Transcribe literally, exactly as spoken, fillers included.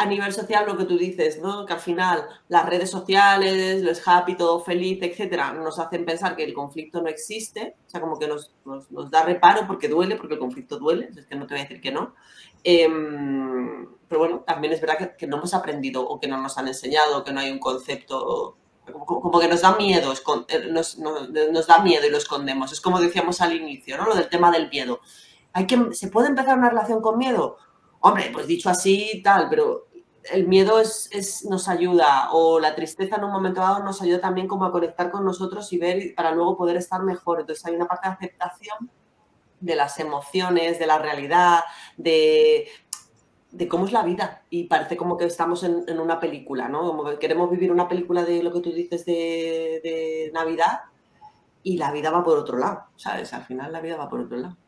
a nivel social lo que tú dices, ¿no? Que al final las redes sociales, los happy, todo feliz, etcétera, nos hacen pensar que el conflicto no existe, o sea, como que nos, nos, nos da reparo porque duele, porque el conflicto duele, es que no te voy a decir que no. Eh, pero bueno, también es verdad que, que no hemos aprendido o que no nos han enseñado, que no hay un concepto, como, como que nos da miedo, nos, nos, nos da miedo y lo escondemos. Es como decíamos al inicio, ¿no? Lo del tema del miedo. ¿Hay que, ¿Se puede empezar una relación con miedo? Hombre, pues dicho así, tal, pero el miedo es, es, nos ayuda, o la tristeza en un momento dado nos ayuda también como a conectar con nosotros y ver para luego poder estar mejor. Entonces hay una parte de aceptación de las emociones, de la realidad, de, de cómo es la vida. Y parece como que estamos en, en una película, ¿no? Como que queremos vivir una película de lo que tú dices de, de Navidad y la vida va por otro lado, ¿sabes? Al final la vida va por otro lado.